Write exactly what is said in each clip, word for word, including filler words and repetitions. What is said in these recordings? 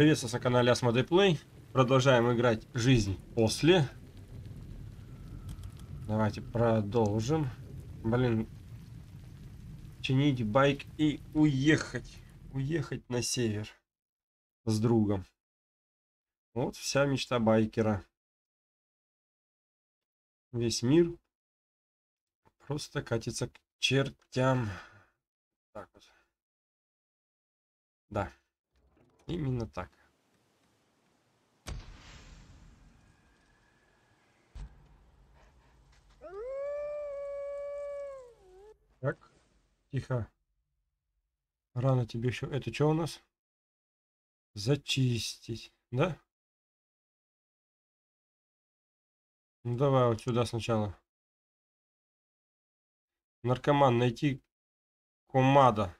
Приветствую на канале Asmodey Play. Продолжаем играть «Жизнь после». Давайте продолжим. Блин. Чинить байк и уехать. Уехать на север с другом. Вот вся мечта байкера. Весь мир просто катится к чертям. Так вот. Да. Именно так. Так. Тихо. Рано тебе еще. Это что у нас? Зачистить. Да? Ну давай вот сюда сначала. Наркоман, найти комада.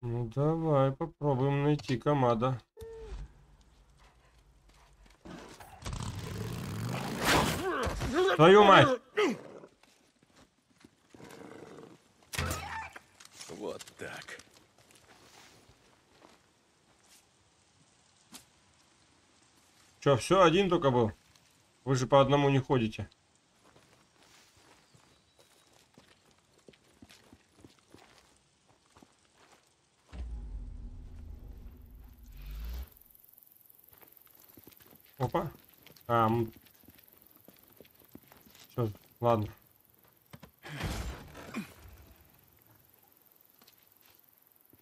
Ну давай попробуем найти комада. Твою мать! Вот так. Че, все, один только был? Вы же по одному не ходите. Опа. А, мы... Все, ладно.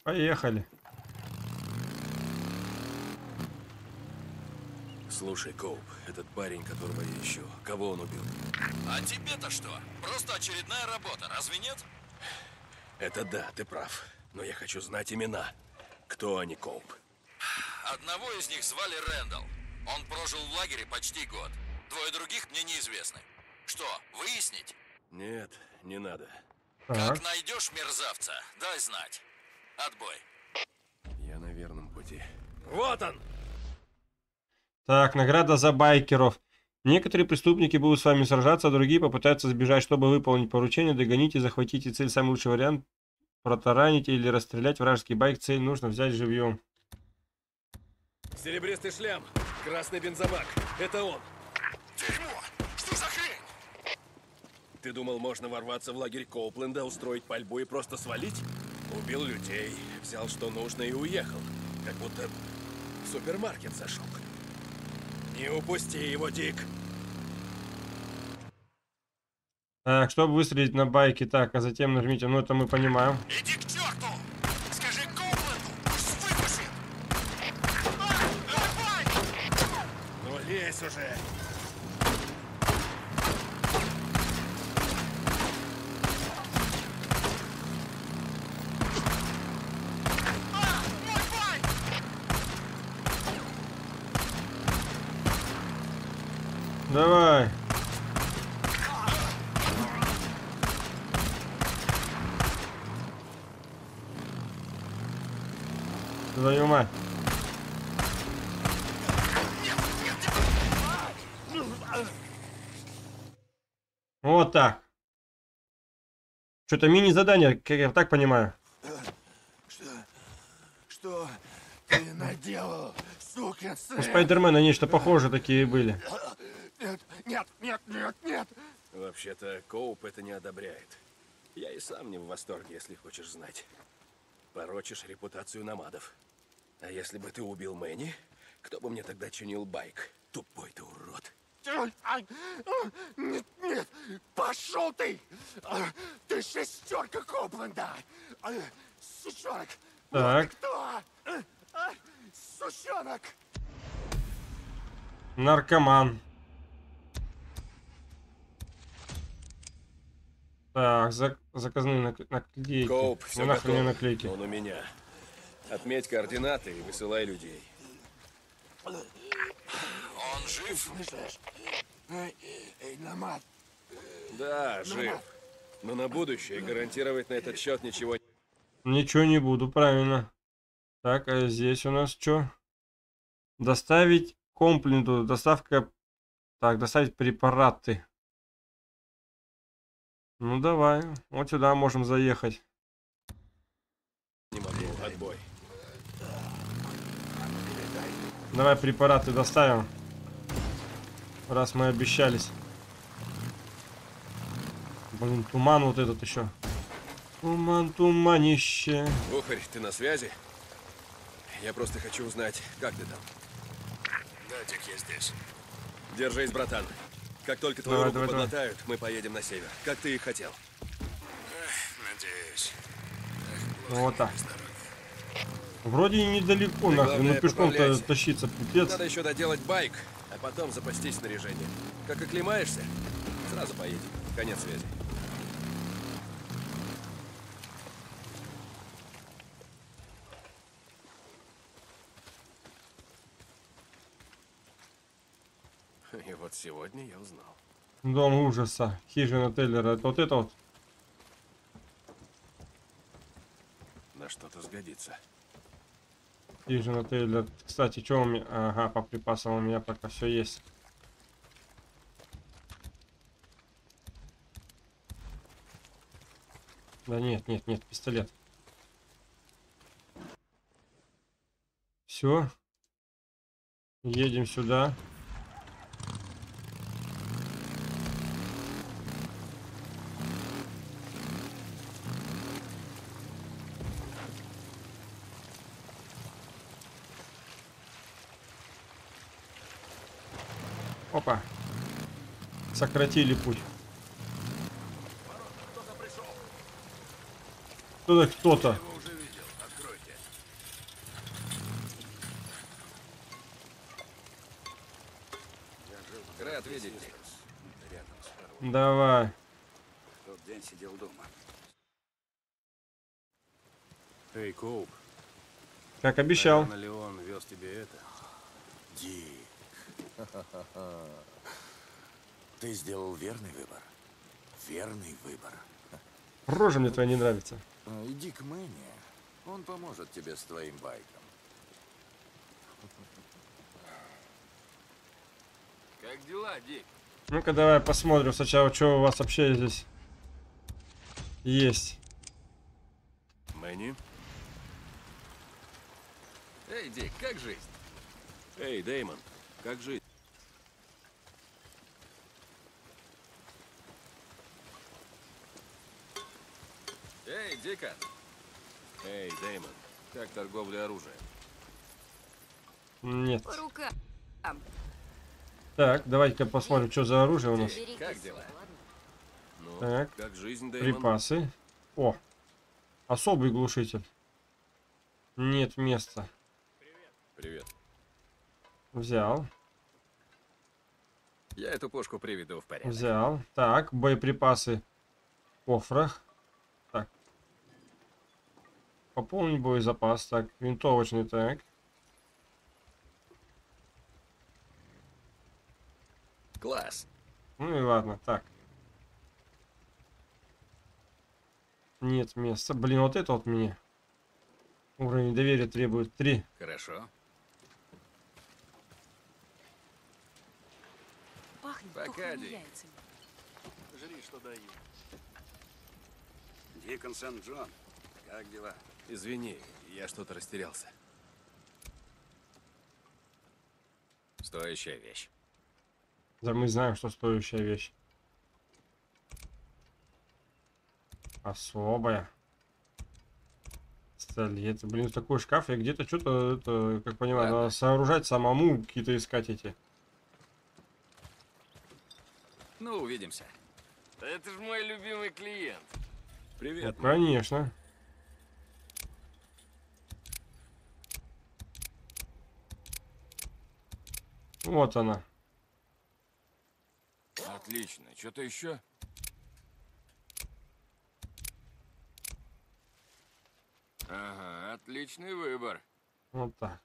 Поехали. Слушай, Коуп, этот парень, которого я ищу, кого он убил? А тебе-то что? Просто очередная работа, разве нет? Это да, ты прав. Но я хочу знать имена. Кто они, Коуп? Одного из них звали Рэндалл. Он прожил в лагере почти год. Двое других мне неизвестны. Что, выяснить? Нет, не надо. Как найдешь мерзавца, дай знать. Отбой. Я на верном пути. Вот он! Так, награда за байкеров. Некоторые преступники будут с вами сражаться, а другие попытаются сбежать, чтобы выполнить поручение. Догоните, захватите цель. Самый лучший вариант — протаранить или расстрелять вражеский байк. Цель нужно взять живьем. Серебристый шлем, красный бензобак. Это он. Дерьмо! Что за хрень? Ты думал, можно ворваться в лагерь Коупленда, устроить пальбу и просто свалить? Убил людей, взял что нужно и уехал. Как будто в супермаркет зашел. Не упусти его, Дик. Так, чтобы выстрелить на байке, так, а затем нажмите. Ну, это мы понимаем. Иди к черту! Скажи Коупленду, пусть выпустит! А, ну, лезь уже! Давай. Твою мать. Вот так. Что-то мини-задание, как я так понимаю. Что? Что ты наделал, сука? У Спайдермена нечто похожее такие были. Нет, нет, нет, нет, нет. Вообще-то Коуп это не одобряет. Я и сам не в восторге, если хочешь знать. Порочишь репутацию намадов. А если бы ты убил Мэнни, кто бы мне тогда чинил байк? Тупой ты урод. Нет, нет, пошел ты! Ты шестерка Коупленда! Сучонок! Так. Вот ты кто? Сучонок! Наркоман. Так, зак заказные нак наклейки. Коуп, все нахрен наклейки. Он у меня. Отметь координаты и высылай людей. Он жив? Эй, намат. Да, жив. Но на будущее гарантировать на этот счет ничего. Ничего не буду, правильно. Так, а здесь у нас что? Доставить компленту, доставка. Так, доставить препараты. Ну давай, вот сюда можем заехать. Не могу, отбой. Давай препараты доставим, раз мы обещались. Блин, туман вот этот еще. Туман, туманище. Ухарь, ты на связи? Я просто хочу узнать, как ты там. Да, Дик, я здесь. Держись, братан. Как только твою давай, руку давай, подлатают, давай. мы поедем на север. Как ты и хотел. Эх, надеюсь. Эх, вот так. Вроде и недалеко, нахрен, но пешком-то тащиться, пипец. Надо еще доделать байк, а потом запастись снаряжением. Как оклемаешься, сразу поедем. Конец связи. И вот сегодня я узнал. Дом ужаса. Хижина Теллера. Это вот это вот. На что-то сгодится. Хижина Теллера. Кстати, что у меня... Ага, по припасам у меня пока все есть. Да нет, нет, нет, пистолет. Все. Едем сюда. Опа. Сократили путь. Кто-то, кто-то. Давай. Тот день сидел дома. Эй, Коуп. Как обещал. Наверное, ли он вез тебе это? Ди. Ты сделал верный выбор. Верный выбор. Рожа мне твоя не нравится. Иди к Мэне. Он поможет тебе с твоим байком. Как дела, Дик? Ну-ка, давай посмотрим сначала, что у вас вообще здесь есть. Мэнни? Эй, Дик, как жизнь? Эй, Дэймон, как жизнь? Эй, Дикон! Эй, Дэймон, как торговля оружием? Нет. Так, давайте-ка посмотрим, что за оружие у нас. Как дела? Ну, так, как жизнь, Дэймон? Припасы. О, особый глушитель. Нет места. Привет. Взял. Я эту пушку приведу в порядок. Взял. Так, боеприпасы в кофрах. Пополнить боезапас. Так, винтовочный, так. Класс. Ну и ладно, так. Нет места. Блин, вот это вот мне. Уровень доверия требует три. Хорошо. Пахнет, пока, Дик. Жри, что даю. Дикон Сейнт-Джон, как дела? Извини, я что-то растерялся. Стоящая вещь. Да мы знаем, что стоящая вещь. Особая. Пистолет. Блин, такой шкаф. Я где-то что-то, как понимаю, надо сооружать самому, какие-то искать эти. Ну, увидимся. Это же мой любимый клиент. Привет. Ну, конечно. Вот она. Отлично. Что-то еще? Ага, отличный выбор. Вот так.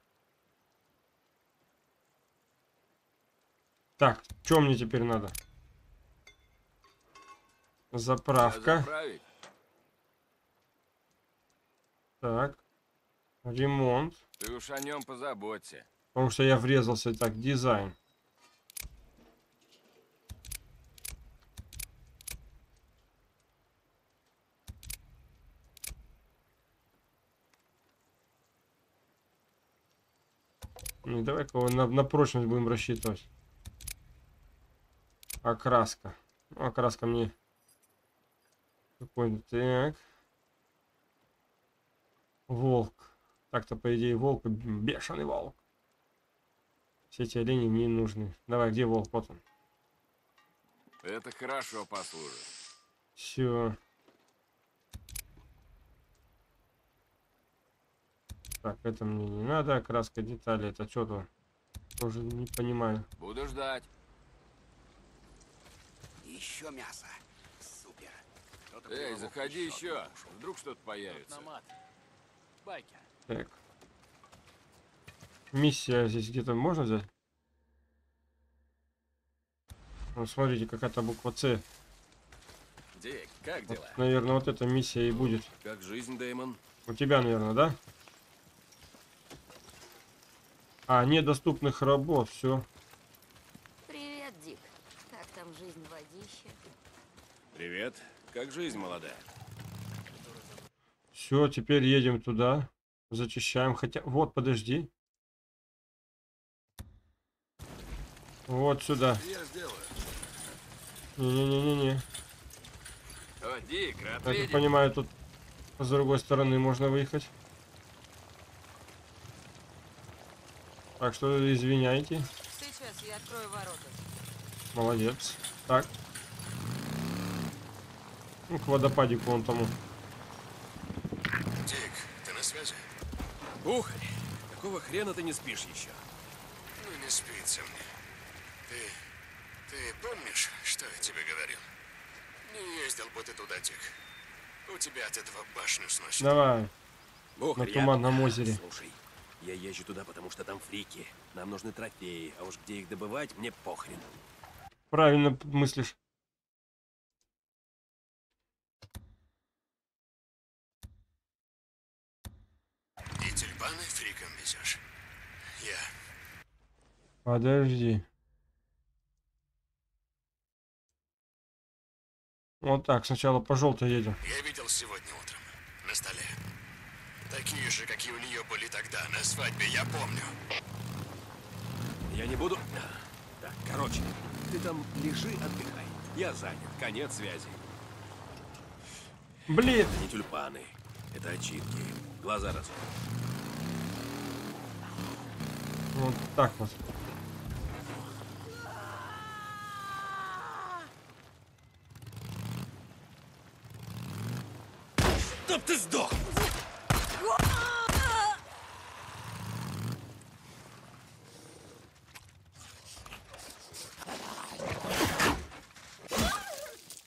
Так, что мне теперь надо? Заправка. Так. Ремонт. Ты уж о нем позаботься. Потому что я врезался. Так, дизайн. Ну, давай-ка на, на прочность будем рассчитывать. Окраска. Ну, окраска мне какой-нибудь. Так. Волк. Так-то, по идее, волк. Бешеный волк. Все эти олени мне нужны. Давай, где волк? Вот он. Это хорошо послужит. Все. Так, это мне не надо. Окраска детали. Это что-то тоже не понимаю. Буду ждать. Еще мясо. Супер. Эй, заходи еще. Вдруг что-то появится. Так. Миссия здесь где-то можно взять? Вот смотрите, какая-то буква С. Дик, как дела? Вот, наверное, вот эта миссия и будет. Как жизнь, Дэймон? У тебя, наверное, да? А, недоступных рабов, все. Привет, Дик. Как там жизнь, водище? Привет. Как жизнь, молодая? Все, теперь едем туда. Зачищаем. Хотя. Вот, подожди. Вот сюда. Не-не-не-не-не. Я так понимаю, тут с другой стороны можно выехать. Так что извиняйте. Сейчас я открою ворота. Молодец. Так. Ну, к водопадику вон тому. Дик, ты на связи? Ухарь, какого хрена ты не спишь еще? Ну не спится мне. Ты, ты помнишь, что я тебе говорил? Не ездил бы ты туда, Дик. У тебя от этого башню сносит. Давай. Ухарь, на туманном я... озере. Слушай. Я езжу туда, потому что там фрики. Нам нужны трофеи, а уж где их добывать, мне похрен. Правильно мыслишь. И тюльпаны фриком везешь. Я. Подожди. Вот так, сначала по желтой едем. Я видел сегодня утром. На столе. Такие же, какие у нее были тогда, на свадьбе, я помню. Я не буду... Так, короче, ты там лежи, отдыхай. Я занят, конец связи. Блин! Это не тюльпаны, это отчитки. Глаза разорвут. Вот так вот. Чтоб ты сдох!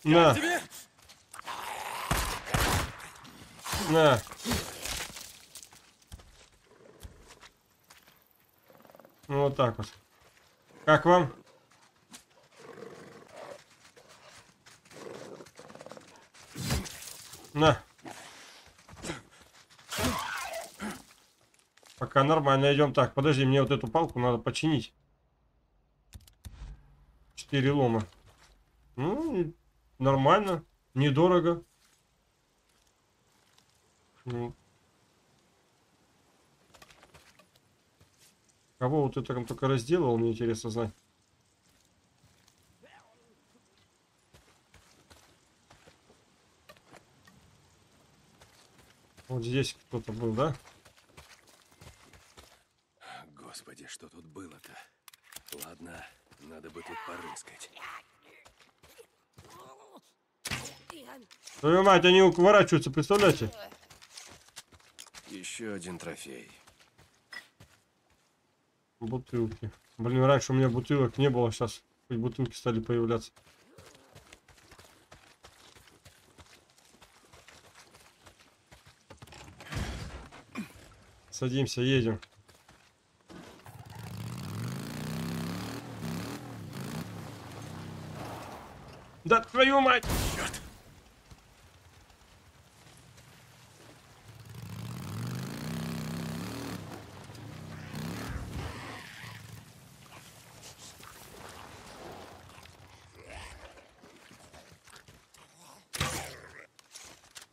На! На! Ну, вот так вот. Как вам? На! Пока нормально идем. Так, подожди, мне вот эту палку надо починить. Четыре лома. Ну, нормально, недорого. Ну. Кого вот это там только разделал, мне интересно знать. Вот здесь кто-то был, да? Господи, что тут было-то? Ладно, надо бы тут порыскать. Твою мать, они уворачиваются, представляете? Еще один трофей. Бутылки. Блин, раньше у меня бутылок не было, сейчас хоть бутылки стали появляться. Садимся, едем. Да твою мать! Черт!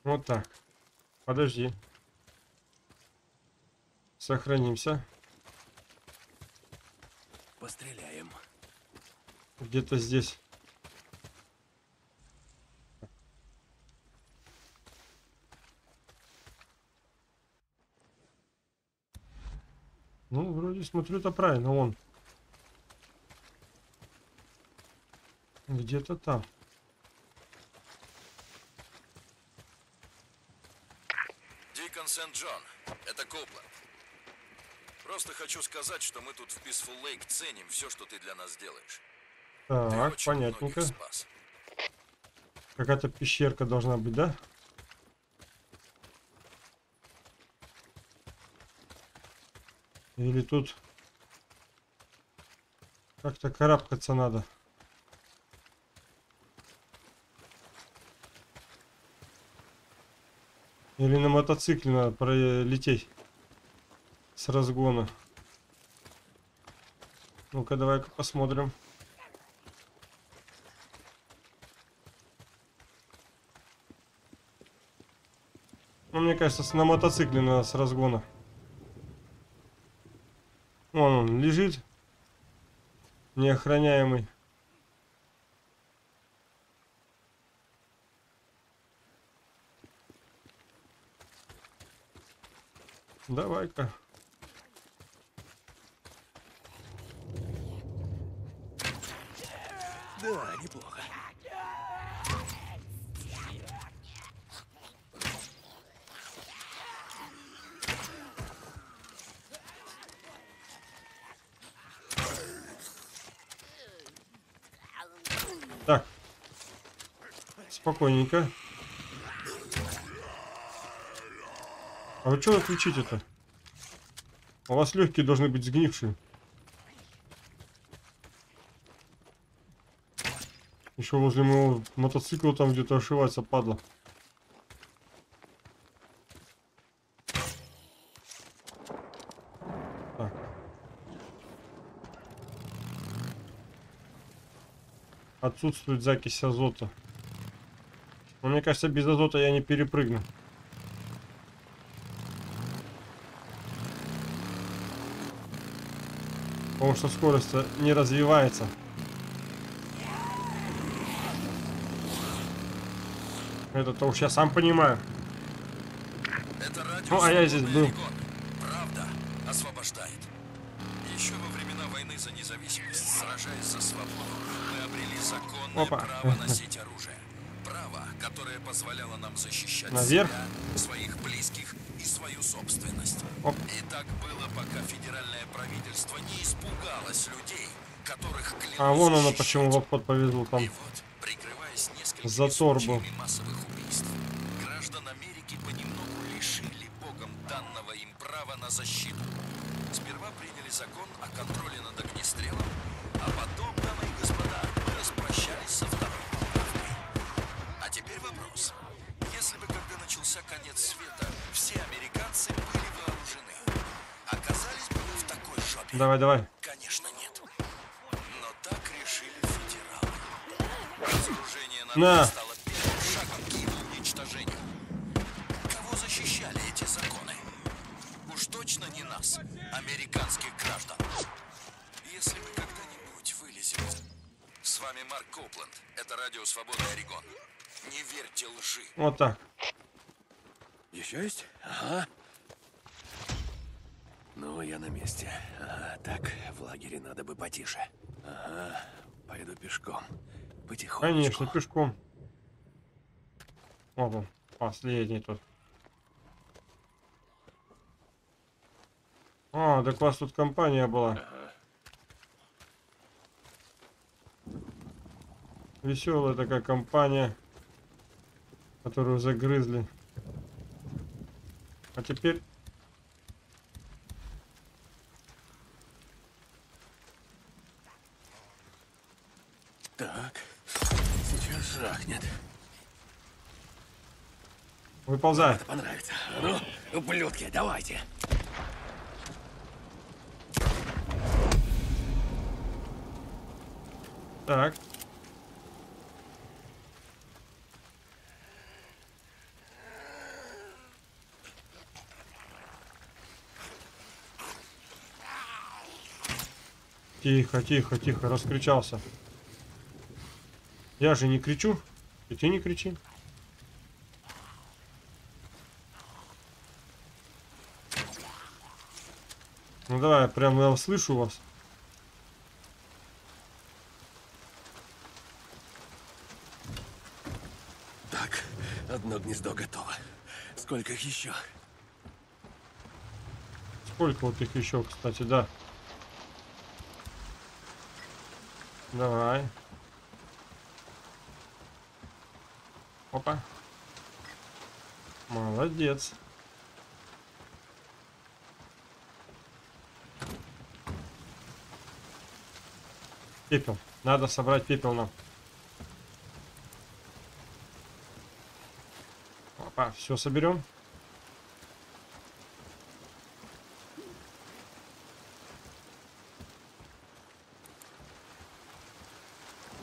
Вот так. Подожди. Сохранимся. Стреляем. Где-то здесь. Ну, вроде смотрю-то правильно, он. Где-то там. Дикон Сейнт-Джон, это Коупленд. Просто хочу сказать, что мы тут в Peaceful Lake ценим все, что ты для нас делаешь. Так, понятненько. Какая-то пещерка должна быть, да? Или тут как-то карабкаться надо. Или на мотоцикле надо пролететь с разгона. Ну-ка, давай-ка посмотрим. Ну, мне кажется, на мотоцикле надо с разгона. Вон он лежит, неохраняемый. Давай-ка. Да, неплохо. Так. Спокойненько. А вы что отключить это? У вас легкие должны быть сгнившие. Еще возле моего мотоцикла там где-то ошивается, падла. Так. Отсутствует закись азота. Но мне кажется, без азота я не перепрыгну. Потому что скорость не развивается. Это-то уж я сам понимаю. Это радио. Ну, а я здесь был. Правда освобождает. Еще во времена войны за независимость, сражаясь за свободу, мы обрели законное Опа. право носить оружие. Право, которое позволяло нам защищать Наверх. себя, своих близких и свою собственность. Оп. И так было, пока федеральное правительство не испугалось людей, которых клялось А вон оно почему в обход повезло там. И вот, прикрываясь несколькими случаями массовых убийств, граждан Америки понемногу лишили богом данного им права на защиту. Сперва приняли закон о контроле над огнестрелом, а потом, дамы и господа, мы распрощались со вторым. Теперь вопрос. Если бы, когда начался конец света, все американцы были вооружены, оказались бы в такой жопе? Давай, давай. Конечно, нет. Но так решили федералы. Разоружение народа стало первым шагом к его уничтожению. Кого защищали эти законы? Уж точно не нас, американских граждан. Если мы когда-нибудь вылезем... С вами Марк Коупленд. Это радио Свободный Орегон. Не верьте лжи. Вот так. Еще есть? Ага. Ну, я на месте. Ага, так, в лагере надо бы потише. Ага, пойду пешком. Потихоньку. Конечно, пешком. Вот он, последний тут. А, так у вас тут компания была. Ага. Веселая такая компания, которую загрызли. А теперь... Так, сейчас жахнет. Выползай. Это понравится. Ну, ублюдки, давайте. Так. Тихо, тихо, тихо, раскричался. Я же не кричу, и ты не кричи. Ну давай, прямо я слышу вас. Так, одно гнездо готово. Сколько их еще? Сколько вот их еще, кстати, да. Давай. Опа. Молодец. Пепел. Надо собрать пепел нам. Опа, все соберем.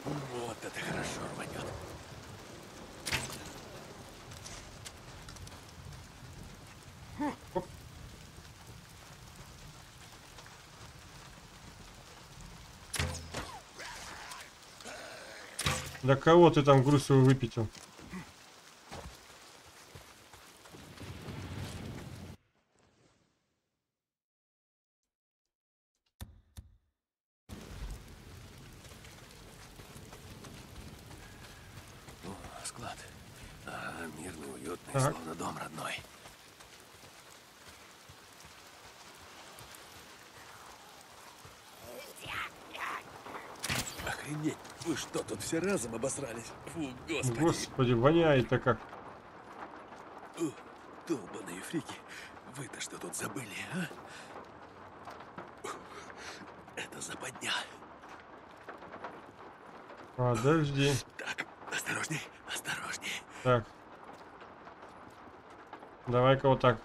Вот это хорошо рванет. Оп. Да кого ты там груз свою выпятил? Все разом обосрались. Фу, господи. Господи, воняет-то как. Долбаные фрики. Вы-то что тут забыли, а? Это западня. Подожди. Так, осторожней, осторожней. Так. Давай-ка вот так.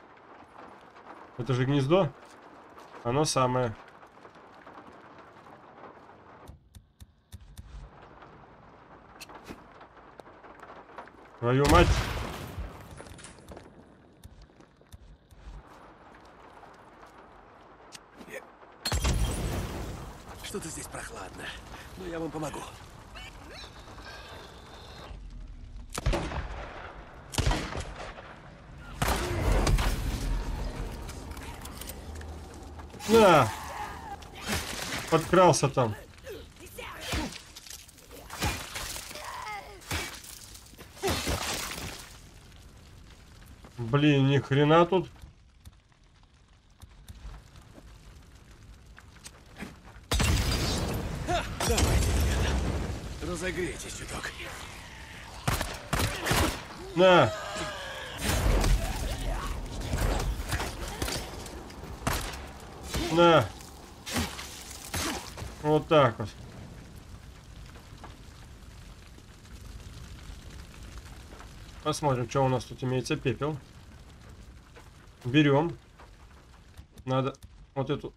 Это же гнездо? Оно самое. Твою мать! Что-то здесь прохладно, но я вам помогу. На! Подкрался там. Блин, ни хрена тут. Давайте, разогрейтесь чуток. На. На. Вот так вот. Посмотрим, что у нас тут имеется. Пепел. Берем. Надо вот эту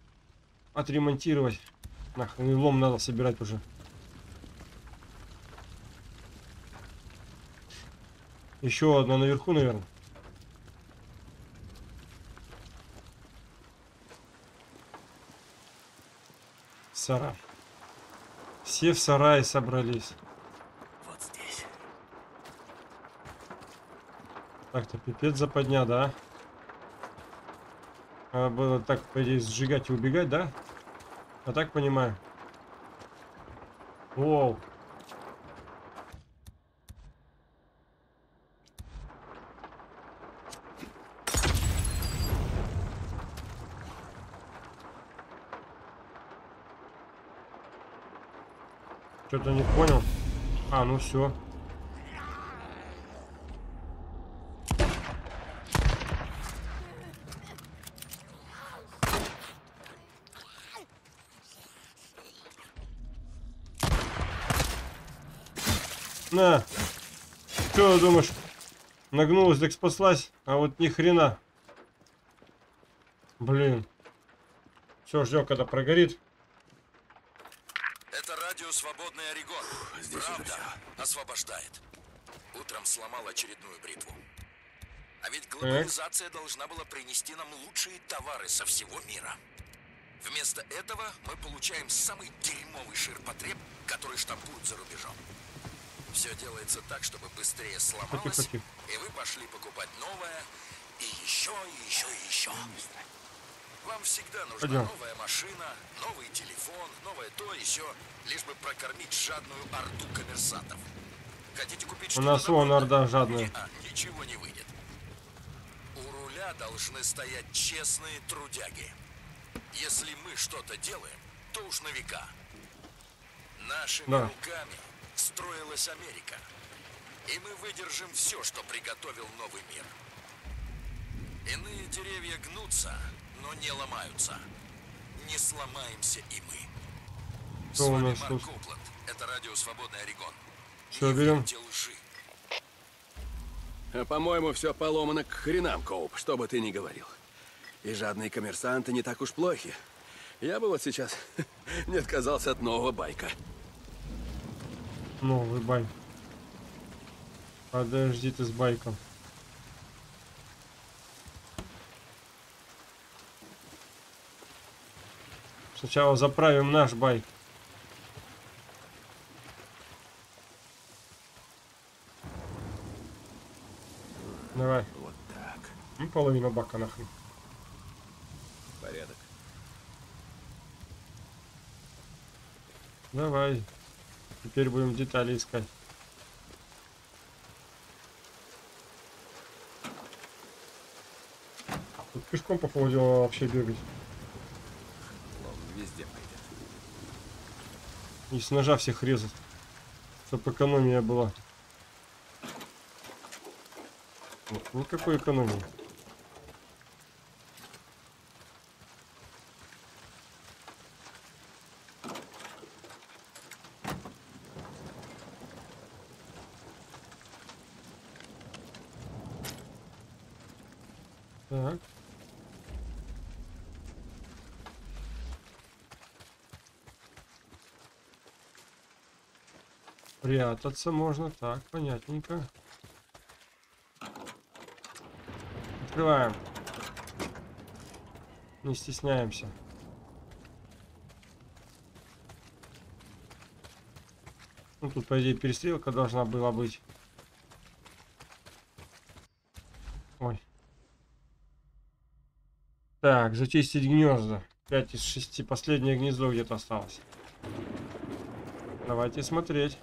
отремонтировать. Нахрен, лом надо собирать уже. Еще одна наверху, наверное. Сарай. Все в сарае собрались. Вот здесь. Так-то пипец западня, да? Надо было так, по идее, сжигать и убегать, да? А так понимаю. Воу. Что-то не понял. А, ну все. На. Что думаешь? Нагнулась, так спаслась, а вот ни хрена. Блин. Все, ждем, когда прогорит. Это радио Свободный Орегон. Здесь правда освобождает. Утром сломал очередную бритву. А ведь глобализация так должна была принести нам лучшие товары со всего мира. Вместо этого мы получаем самый дерьмовый ширпотреб, который штампуют за рубежом. Все делается так, чтобы быстрее сломалось, и вы пошли покупать новое, и еще, и еще, и еще. Вам всегда нужна Пойдем. новая машина, новый телефон, новое то, еще, лишь бы прокормить жадную орду коммерсантов. Хотите купить что-то? У нас вон орда жадная. А, ничего не выйдет. У руля должны стоять честные трудяги. Если мы что-то делаем, то уж на века. Нашими да. руками строилась Америка. И мы выдержим все, что приготовил новый мир. Иные деревья гнутся, но не ломаются. Не сломаемся и мы. Кто С вами у нас Марк Коупленд. Это Радио Свободный Орегон. Все, берем. А, по-моему, все поломано к хренам, Коуп, что бы ты ни говорил. И жадные коммерсанты не так уж плохи. Я бы вот сейчас не отказался от нового байка. Новый байк. Подожди ты с байком. Сначала заправим наш байк. Давай. Вот так. Ну, половина бака нахрен. Порядок. Давай. Теперь будем детали искать. Тут пешком, походу, вообще бегать. Везде пойдет. И с ножа всех резать. Чтоб экономия была. Вот, никакой экономии. Так. Прятаться можно, так, понятненько. Открываем. Не стесняемся. Ну тут, по идее, перестрелка должна была быть. Ой. Так, зачистить гнезда. пять из шести. Последнее гнездо где-то осталось. Давайте смотреть.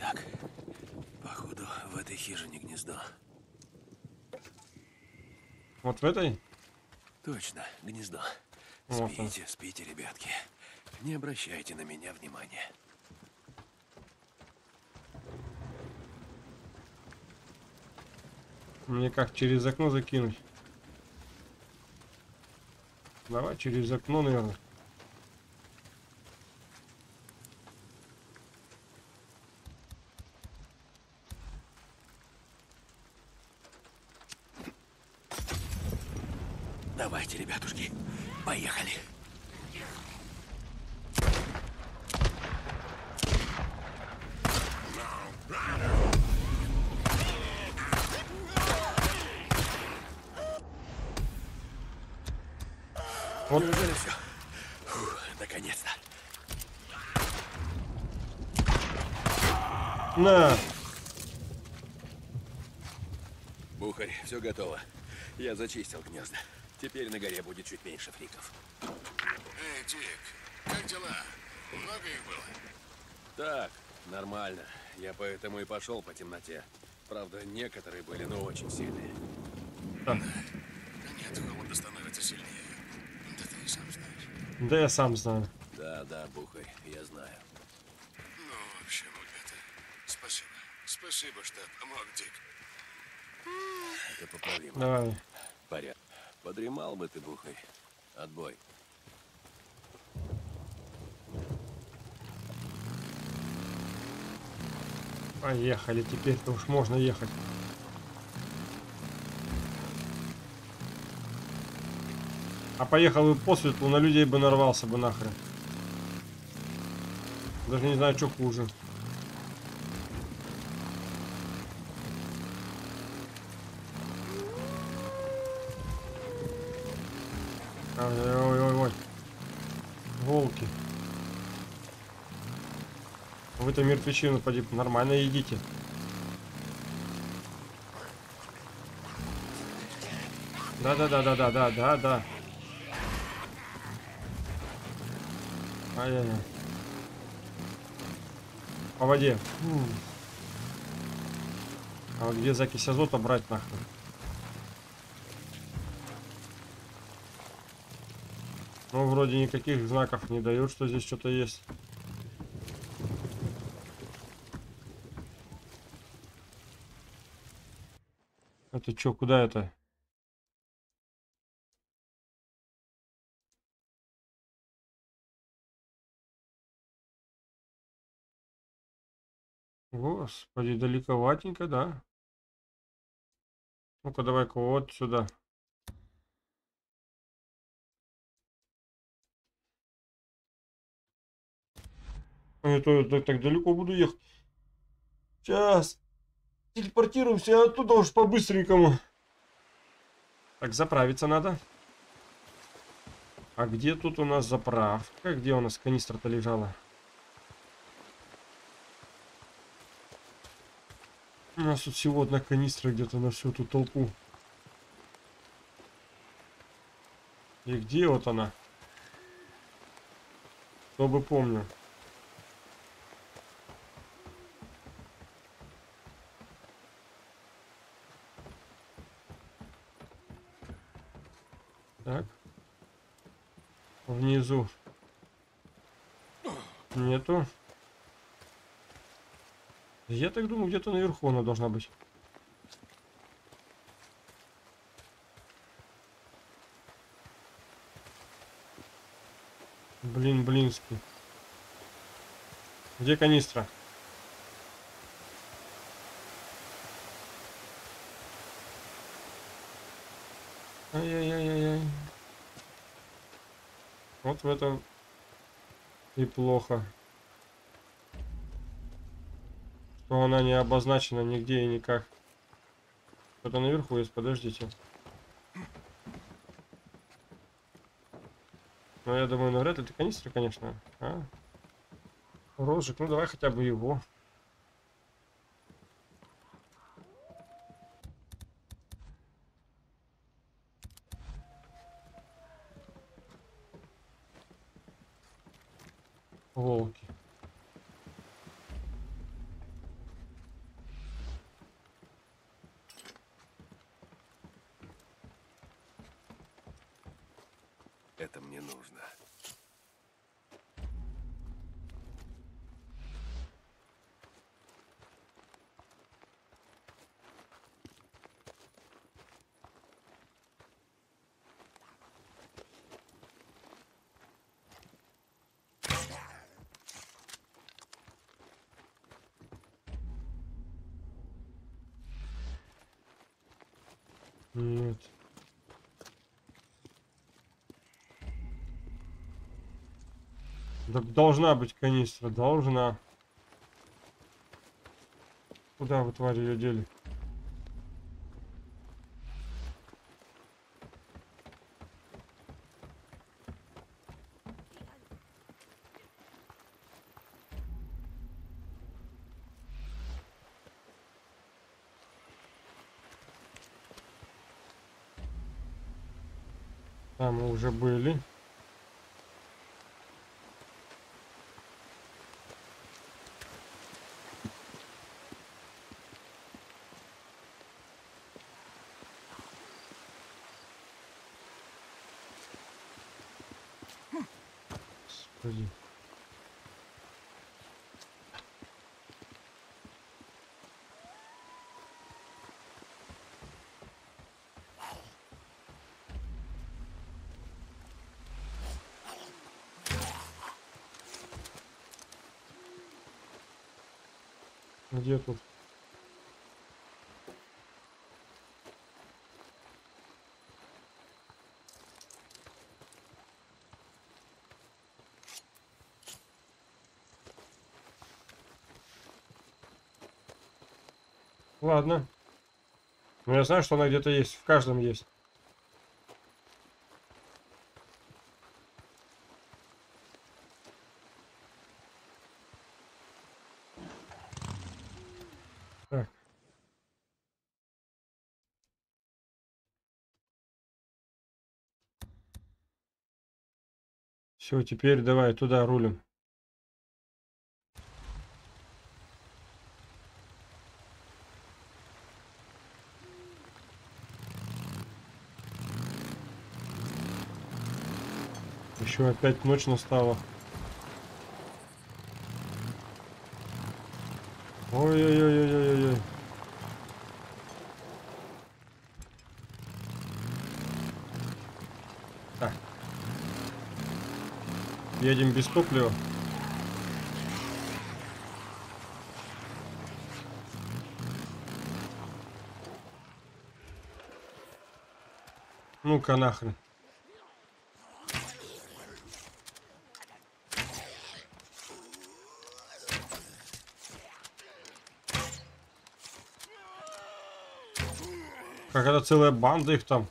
Так, походу в этой хижине гнездо. Вот в этой? Точно, гнездо. Вот спите, он. спите, ребятки. Не обращайте на меня внимания. Мне как, через окно закинуть? Давай через окно, наверное. Давайте, ребятушки, поехали. Вот. Неужели все? Наконец-то. На. Бухарь, все готово. Я зачистил гнезда. Теперь на горе будет чуть меньше фриков. Эй, Дик, как дела? Много их было? Так, нормально. Я поэтому и пошел по темноте. Правда, некоторые были, но очень сильные. Да нет, холода становится сильнее. Да ты и сам знаешь. Да я сам знаю. Да, да, Бухарь, я знаю. Ну, в общем, ребята, спасибо. Спасибо, что помог, Дик. Это поправимо. Давай. Порядок. Подремал бы ты, Бухарь. Отбой. Поехали, теперь-то уж можно ехать. А поехал бы по светлу, на людей бы нарвался бы нахрен. Даже не знаю, что хуже. Ой-ой-ой. Волки. Вы-то мертвечину поди, нормально едите. Да-да-да-да-да-да-да-да. Ай-яй-яй. По воде. Фу. А вот где закись азота брать нахрен? Ну, вроде никаких знаков не дают, что здесь что-то есть. Это чё, куда это? Господи, далековатенько, да? Ну-ка, давай-ка вот сюда. Я то, так, так далеко буду ехать. Сейчас. Телепортируемся оттуда уж по-быстренькому. Так, заправиться надо. А где тут у нас заправка? Где у нас канистра-то лежала? У нас тут всего одна канистра где-то на всю эту толпу. И где вот она? Кто бы помнил. Так. Внизу. Нету. Я так думаю, где-то наверху она должна быть. Блин, блинский. Где канистра? Ай-яй-яй-яй-яй. Вот в этом и плохо. Но она не обозначена нигде и никак. Что-то наверху есть, подождите. Но я думаю, навряд ли это канистра, конечно. А? Розжиг, ну давай хотя бы его. Волки. Это мне нужно. Нет. Должна быть канистра, должна. Куда вы, тварь, ее дели? Там мы уже были. Где тут? Ладно. Но я знаю, что она где-то есть. В каждом есть. Все, теперь давай туда рулим. Еще опять ночь настала. Ой-ой-ой-ой-ой-ой. Так. Едем без топлива. Ну-ка нахрен. Какая-то целая банда их там.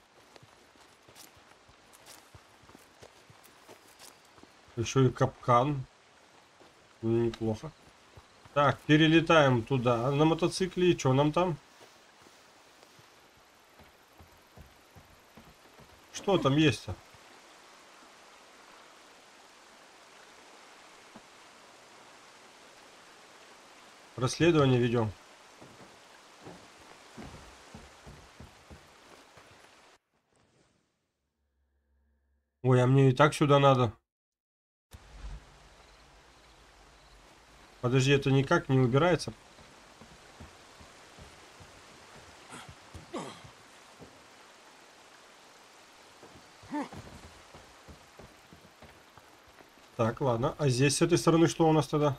Еще и капкан. Неплохо. Так, перелетаем туда на мотоцикле. И что нам там? Что там есть-то? Расследование ведем. Ой, а мне и так сюда надо. Подожди, это никак не убирается. Так, ладно. А здесь с этой стороны что у нас тогда?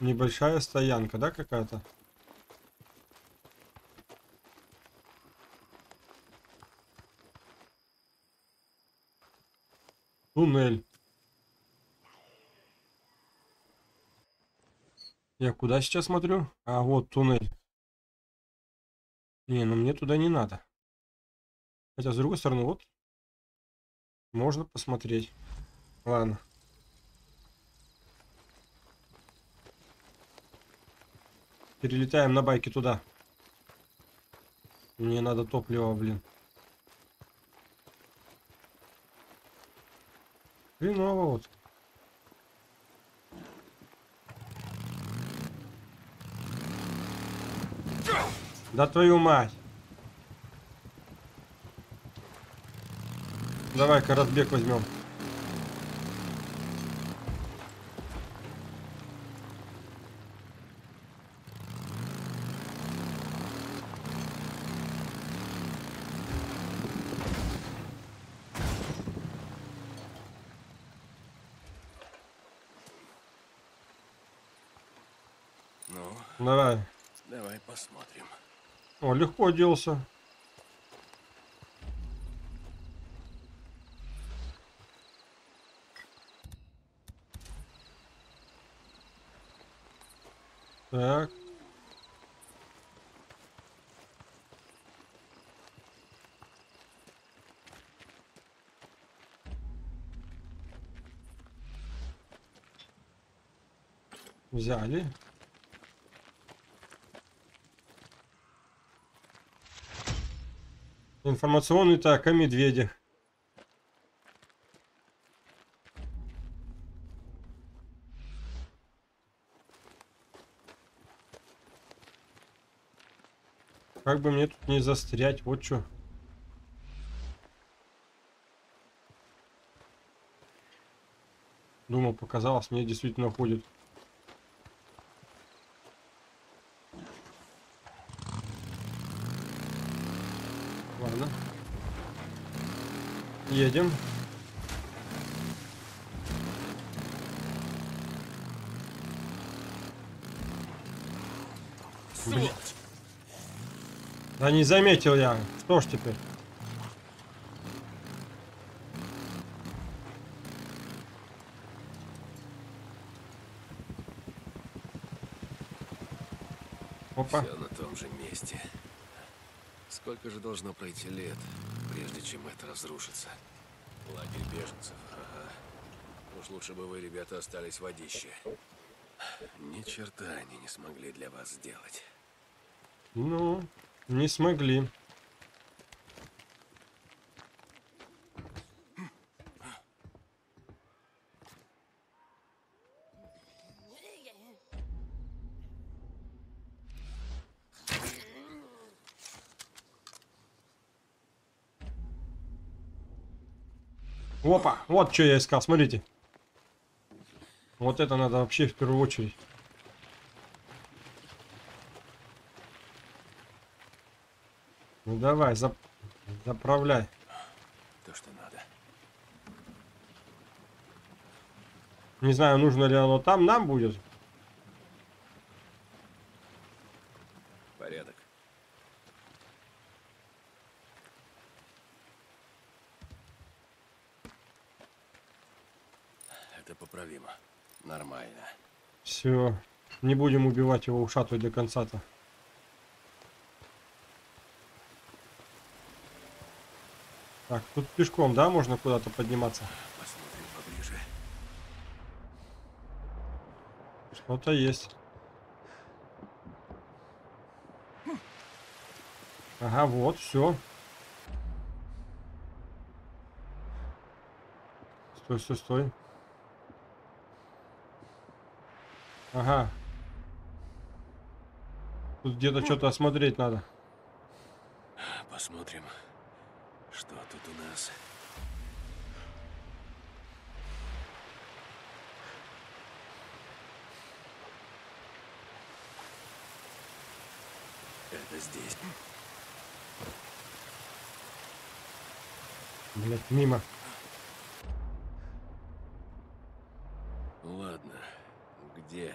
Небольшая стоянка, да, какая-то? Туннель. Я куда сейчас смотрю? А вот туннель. Не, ну мне туда не надо. Хотя с другой стороны вот можно посмотреть. Ладно. Перелетаем на байке туда. Мне надо топливо, блин. Хреново вот. Да твою мать. Давай-ка разбег возьмем. Давай. Давай посмотрим. О, легко делся. Так. Взяли. Информационный, так, о медведях. Как бы мне тут не застрять, вот что. Думал, показалось, мне действительно ходит. Едем. Блин. Да не заметил я. Что ж теперь? Опа. Все на том же месте. Сколько же должно пройти лет, прежде чем это разрушится? Лагерь беженцев, ага. Уж лучше бы вы, ребята, остались в водище. Ни черта они не смогли для вас сделать. Ну, не смогли. Опа, вот что я искал, смотрите. Вот это надо вообще в первую очередь. Ну давай, зап... заправляй. То, что надо. Не знаю, нужно ли оно там нам будет. Порядок. Это поправимо. Нормально. Все. Не будем убивать его, ушатывать до конца-то. Так, тут пешком, да, можно куда-то подниматься? Посмотрим поближе. Что-то есть. Ага, вот, все. Стой, стой, стой. Ага. Тут где-то что-то осмотреть надо. Посмотрим. Что тут у нас? Это здесь. Блять, мимо. Ладно, где?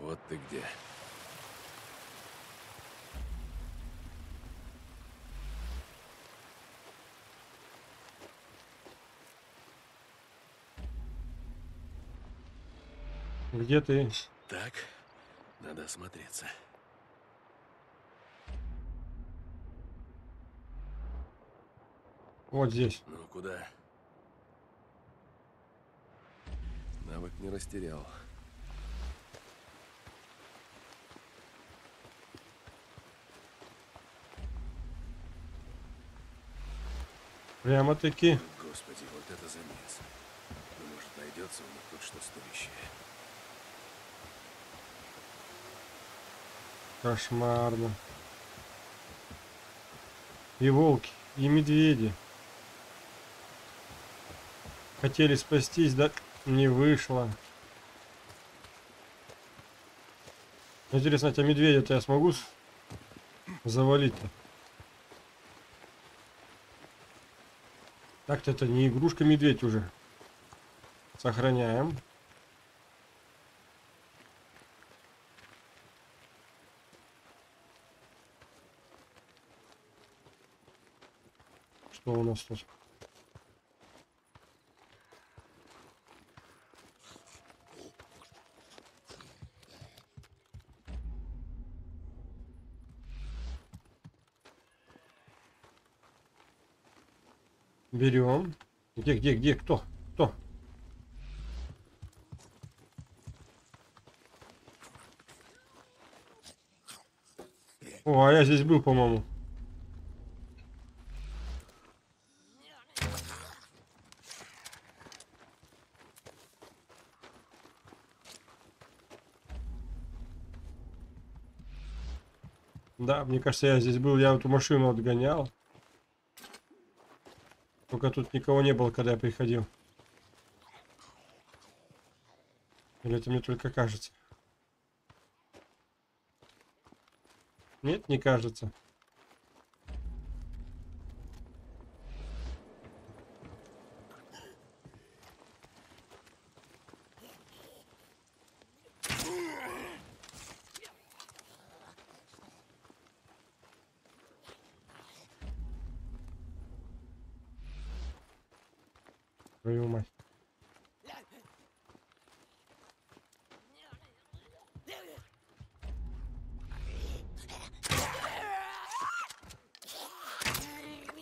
Вот ты где. Где ты? Так, надо осмотреться. Вот здесь. Ну куда? Навык не растерял. Прямо-таки. Господи, вот это замес. Ну, может, найдется у них тут что стоящее. Кошмарно. И волки, и медведи. Хотели спастись, да не вышло. Интересно, а медведя-то я смогу завалить-то? Так-то это не игрушка медведь уже. Сохраняем. Что у нас тут? Берем. Где, где, где, кто? Кто? О, а я здесь был, по-моему. Да, мне кажется, я здесь был, я эту машину отгонял. Только тут никого не было, когда я приходил. Или это мне только кажется? Нет, не кажется.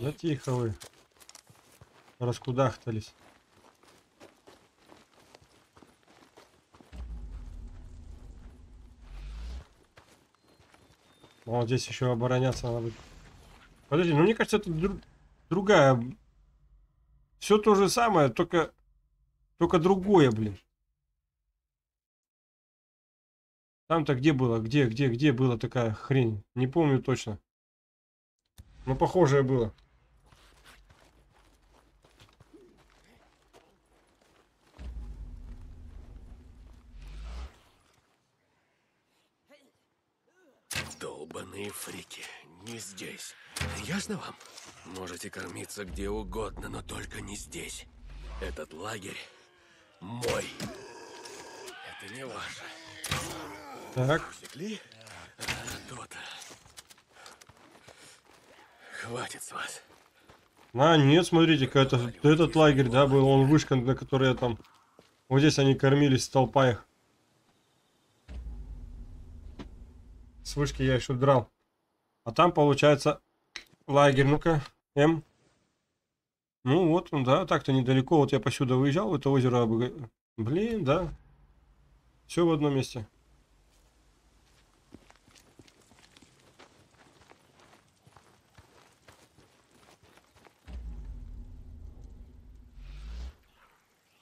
Да тихо вы. Раскудахтались. Вот здесь еще обороняться надо будет. Подожди, ну мне кажется, это друг... другая. Все то же самое, только... Только другое, блин. Там-то где было? Где, где, где была такая хрень? Не помню точно. Но похожее было. Полные фрики. Не здесь. Ясно вам? Можете кормиться где угодно, но только не здесь. Этот лагерь мой. Это не ваше. Так. Усекли? То-то. Хватит с вас. А, нет, смотрите, это, этот лагерь, да, был, он вышка, на которой я там... Вот здесь они кормились, толпа их. С вышки я еще драл. А там, получается, лагерь, ну-ка, М. Ну вот, да, так-то недалеко, вот я посюда выезжал, в это озеро, обыгр... блин, да. Все в одном месте.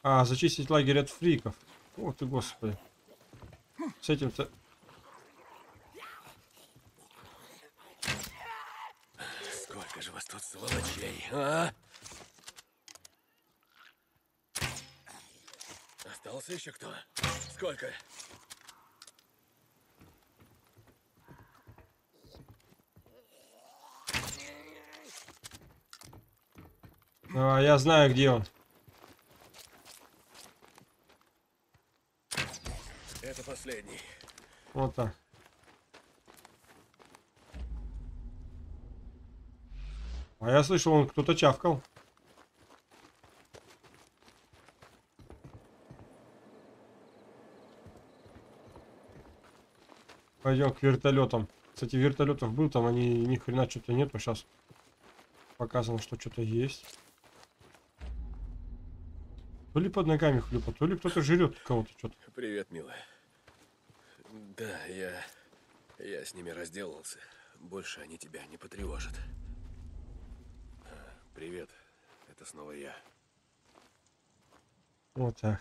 А, зачистить лагерь от фриков. О ты, господи. С этим-то... Сколько же вас тут сволочей, а? Остался еще кто? Сколько? А, я знаю, где он. Это последний. Вот так. А я слышал, он кто-то чавкал. Пойдем к вертолетам. Кстати, вертолетов был там, они ни хрена что-то нету. Сейчас показано, что что-то есть. То ли под ногами хлюпа, то ли кто-то жрет кого-то что-то. Привет, милая. Да, я... я с ними разделался. Больше они тебя не потревожат. Привет, это снова я. Вот так.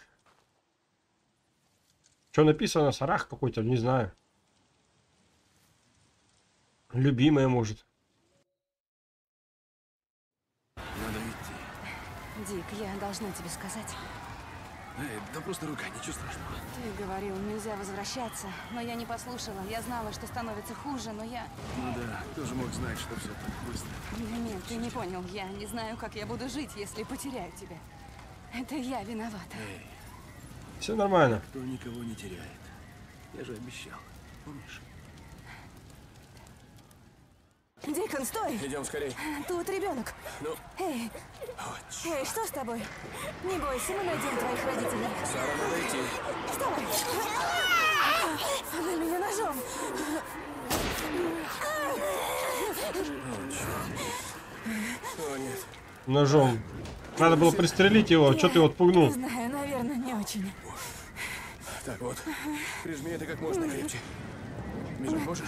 Что написано? Сарах какой-то? Не знаю. Любимая, может. Надо идти. Дик, я должна тебе сказать. Эй, да просто рука, ничего страшного. Ты говорил, нельзя возвращаться, но я не послушала. Я знала, что становится хуже, но я... Ну да, кто же мог знать, что все так быстро. Нет, ты не понял. Я не знаю, как я буду жить, если потеряю тебя. Это я виновата. Эй, все нормально. Кто никого не теряет. Я же обещал, помнишь? Дикон, стой! Идем скорее. Тут ребенок. Ну? Эй, О, Эй, что с тобой? Не бойся, мы найдем твоих родителей. Сара, надо идти. Вставай! Она меня ножом. О, О, нет. Ножом. Надо было пристрелить его, что ты его отпугнул? Не знаю, наверное, не очень. Так вот, прижми это как можно крепче. Бежать можешь?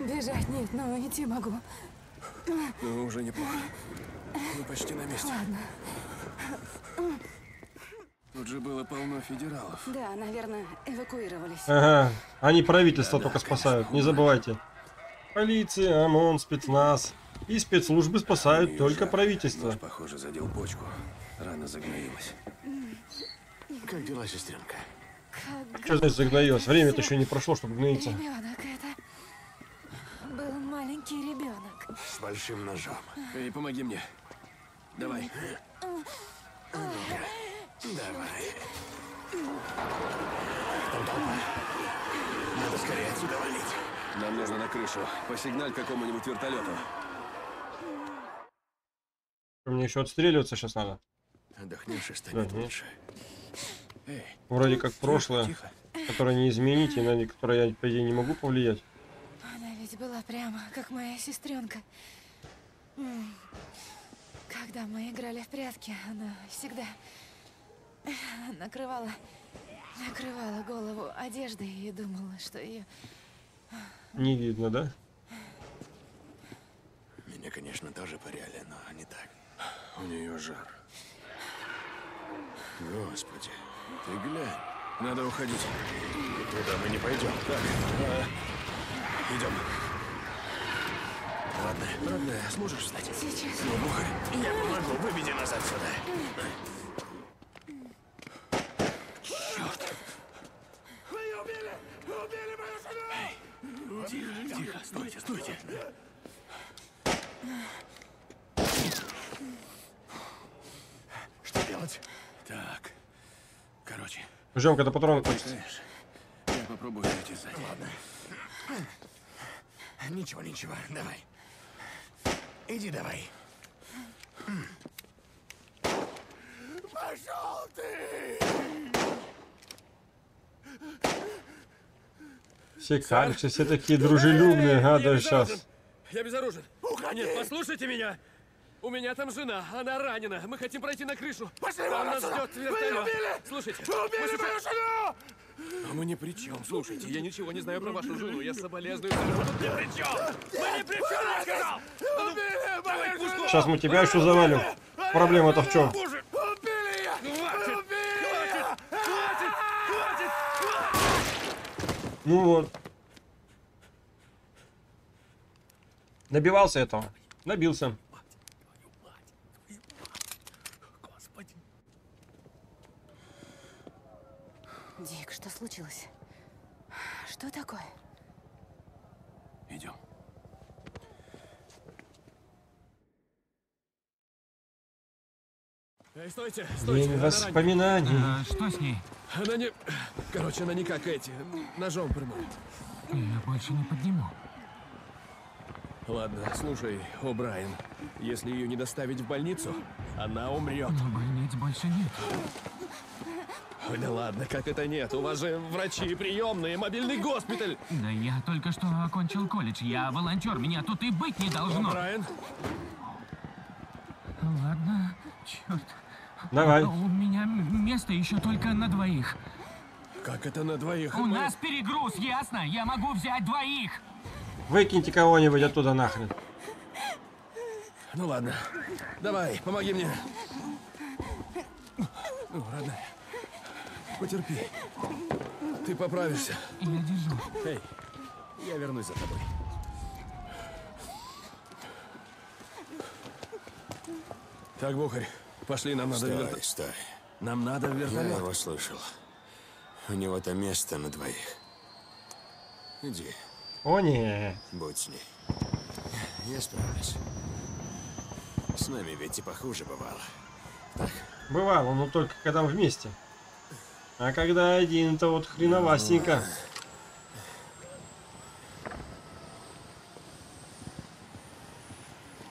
Бежать нет, но идти могу. Ну, уже неплохо. Мы почти на месте. Ладно. Тут же было полно федералов. Да, наверное, эвакуировались. Ага, они правительство да, только да, спасают, конечно. Не забывайте. Полиция, ОМОН, спецназ. И спецслужбы спасают они только правительство. Нож, похоже, задел почку. Рана загноилась. Как дела, сестренка? Как... Что значит загноилась? Время-то еще не прошло, чтобы гноиться. Ребенок, это был маленький ребенок. С большим ножом. Эй, помоги мне. Давай. Давай. Надо скорее отсюда валить. Нам нужно на крышу. Посигналь какому-нибудь вертолету. Мне еще отстреливаться сейчас надо. Отдохнешь и станет лучше. Вроде как прошлое, тихо, тихо. Которое не изменить и на которое я, по идее, не могу повлиять. Она ведь была прямо как моя сестренка. Когда мы играли в прятки, она всегда накрывала, накрывала голову одеждой и думала, что ее... Не видно, да? Меня, конечно, тоже поряли, но не так. У нее жар. Господи, ты глянь. Надо уходить. Туда мы не пойдем. Так, а... идем. Ладно, ладно, сможешь встать? Сейчас. Ну, бухай. Я помогу, выведи нас отсюда. Черт. Вы убили! Вы убили мою жену! Эй, тихо, тихо, стойте, стойте. Стойте! Что делать? Так, короче. Ждем, когда патроны кончатся. Я попробую зайти сзади. Ладно. Ничего, ничего. Давай. Иди, давай. Пошел ты! Все кальчи, все такие дружелюбные, а даже сейчас. Я безоружен. Уходи. Нет, послушайте меня. У меня там жена, она ранена. Мы хотим пройти на крышу. Пошли, там нас ждет вертолет. Слушайте, вы убили мы мою жену! А мы ни при чем. Слушайте, я ничего не знаю про вашу жену. Я соболезную. Мы ни при чем! Мы ни при чем, я сказал! Ну, сейчас мы тебя еще завалим. Проблема-то в чем? Ну вот. Набивался этого. Набился. Господи. Дик, что случилось? Что такое? Идем. Эй, стойте, стойте. День воспоминаний. А, что с ней? Она не... Короче, она не как эти. Ножом прыгнула. Я больше не подниму. Ладно, слушай, О'Брайен. Если ее не доставить в больницу, она умрет. Но больниц больше нет. Ой, да ладно, как это нет? У вас же врачи, приемные, мобильный госпиталь. Да я только что окончил колледж. Я волонтер, меня тут и быть не должно. О'Брайен? Ладно, черт. Давай. У меня место еще только на двоих. Как это на двоих? У Мы... нас перегруз, ясно? Я могу взять двоих. Выкиньте кого-нибудь оттуда нахрен. Ну ладно. Давай, помоги мне. Ну, родная, потерпи. Ты поправишься. Я держу. Эй, я вернусь за тобой. Так, Бухарь. Пошли, нам надо вертолет. Стой, стой. Нам надо вертолет. Я его слышал. У него там место на двоих. Иди. О, не. Будь с ней. Я справлюсь. С нами ведь и похуже бывало. Так. Бывало, но только когда вместе. А когда один, то вот хреновасенько.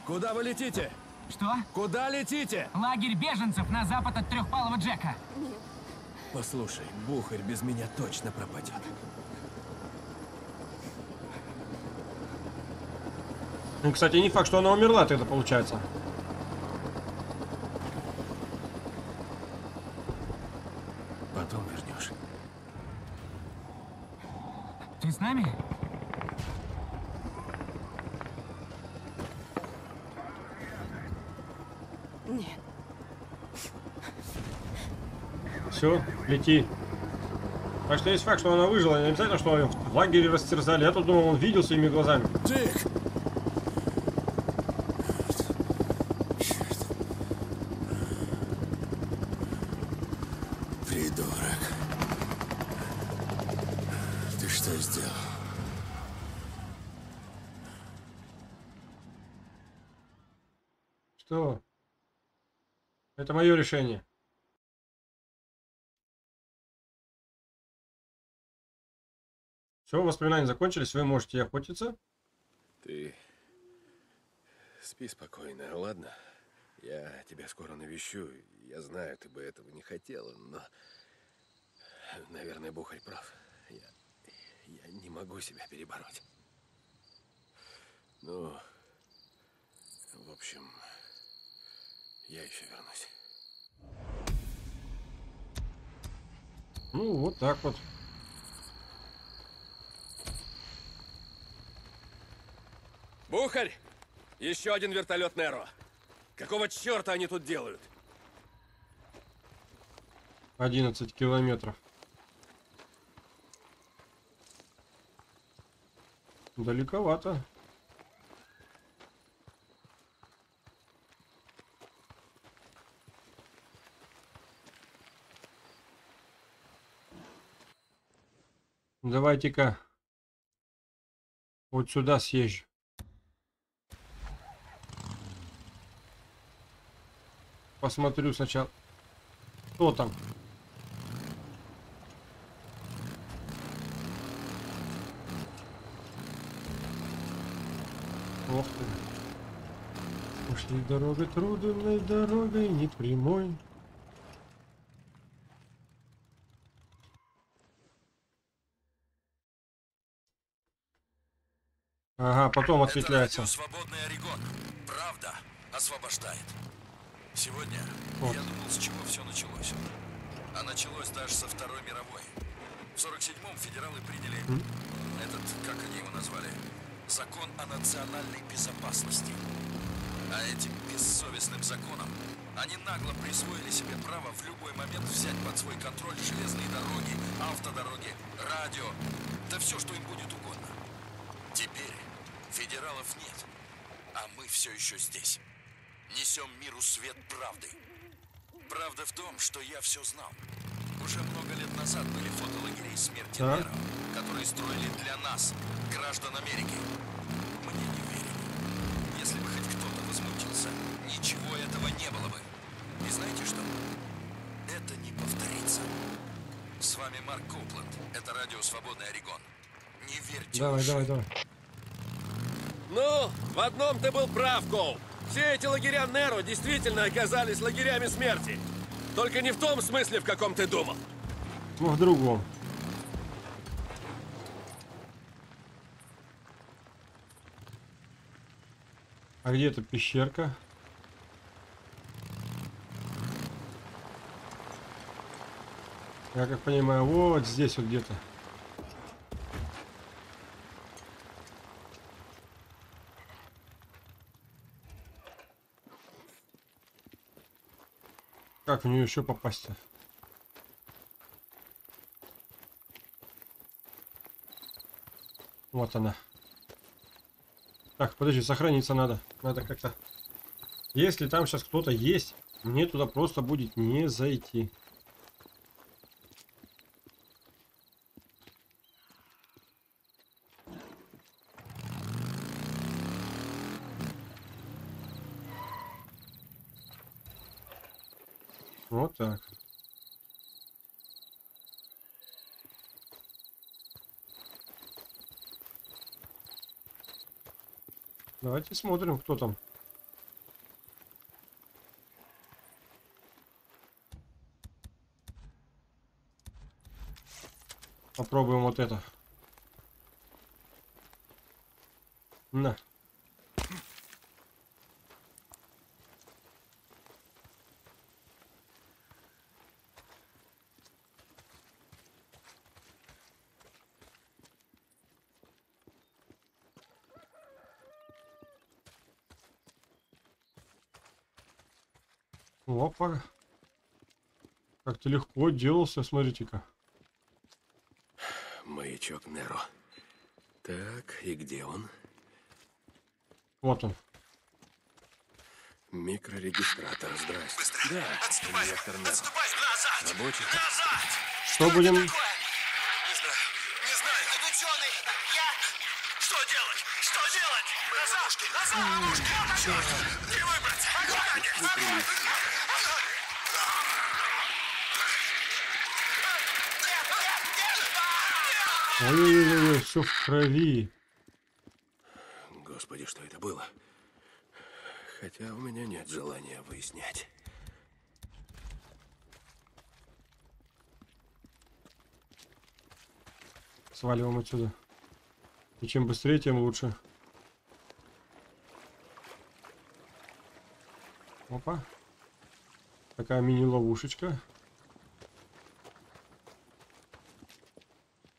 Куда вы летите? Что? Куда летите? Лагерь беженцев на запад от Трехпалого Джека. Нет. Послушай, Бухарь без меня точно пропадет. Ну, кстати, не факт, что она умерла тогда, получается. Потом вернешь. Ты с нами? Все, лети. Так что есть факт, что она выжила, не обязательно, что ее в лагере растерзали. Я тут думал, он видел своими глазами. Дик! Придурок. Ты что сделал? Что? Это мое решение. Все, воспоминания закончились, вы можете охотиться. Ты спи спокойно, ладно? Я тебя скоро навещу. Я знаю, ты бы этого не хотела, но, наверное, Бухарь прав. Я, я не могу себя перебороть. Ну, в общем, я еще вернусь. Ну, вот так вот. Бухарь! Еще один вертолет Неро. Какого черта они тут делают? одиннадцать километров. Далековато. Давайте-ка Вот сюда съезжу. Посмотрю сначала. Кто там? Ох ты. Пошли дорогой трудной, дорогой непрямой. Ага, потом осветляется. Это Свободный Орегон. Правда освобождает. Сегодня вот. Я думал, с чего все началось. А началось даже со Второй мировой. В сорок седьмом федералы приняли mm? этот, как они его назвали, закон о национальной безопасности. А этим бессовестным законом они нагло присвоили себе право в любой момент взять под свой контроль железные дороги, автодороги, радио, да все, что им будет угодно. Теперь федералов нет, а мы все еще здесь. Несем миру свет правды. Правда в том, что я все знал. Уже много лет назад были фотолагерей смерти Неро, которые строили для нас, граждан Америки. Мне не верили. Если бы хоть кто-то возмутился, ничего этого не было бы. И знаете что? Это не повторится. С вами Марк Коупленд. Это Радио Свободный Орегон. Не верьте. Давай, давай, давай. Ну, в одном ты был прав, Коуп. Все эти лагеря Неро действительно оказались лагерями смерти. Только не в том смысле, в каком ты думал. Ну, в другом. А где эта пещерка? Я как понимаю, вот здесь вот где-то. Как в нее еще попасть-то? Вот она. Так, подожди, сохраниться надо. Надо как-то... Если там сейчас кто-то есть, мне туда просто будет не зайти. Вот так. Давайте смотрим, кто там. Попробуем вот это. На. Опа, как-то легко делался, смотрите-ка. Маячок Неро. Так, и где он? Вот он. Микрорегистратор, здрасте. Быстро. Да, отступай, реактор Неро. Отступай, назад! Рабочий. Назад! Что, что будем? Такое? Не знаю, не знаю. Этот ученый, я... Что делать? Что делать? Ловушки, ловушки, ловушки! Не выбрать! Огонь! Огонь! Ой-ой-ой, все в крови. Господи, что это было? Хотя у меня нет желания выяснять. Сваливаем отсюда. И чем быстрее, тем лучше. Опа. Такая мини-ловушечка.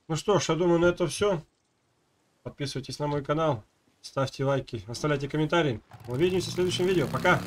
Ну что ж, я думаю, на это все. Подписывайтесь на мой канал, ставьте лайки, оставляйте комментарии. Увидимся в следующем видео. Пока!